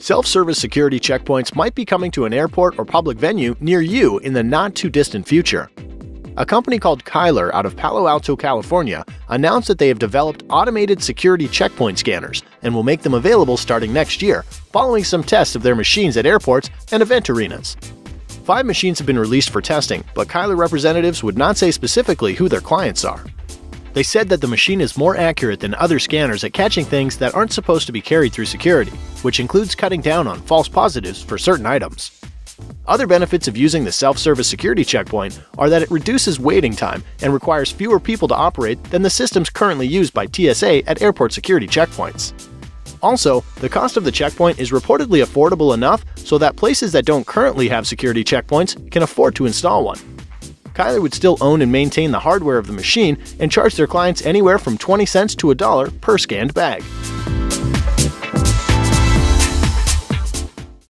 Self-service security checkpoints might be coming to an airport or public venue near you in the not-too-distant future. A company called Qylur out of Palo Alto, California, announced that they have developed automated security checkpoint scanners and will make them available starting next year, following some tests of their machines at airports and event arenas. 5 machines have been released for testing, but Qylur representatives would not say specifically who their clients are. They said that the machine is more accurate than other scanners at catching things that aren't supposed to be carried through security, which includes cutting down on false positives for certain items. Other benefits of using the self-service security checkpoint are that it reduces waiting time and requires fewer people to operate than the systems currently used by TSA at airport security checkpoints. Also, the cost of the checkpoint is reportedly affordable enough so that places that don't currently have security checkpoints can afford to install one. Qylur would still own and maintain the hardware of the machine and charge their clients anywhere from 20 cents to $1 per scanned bag.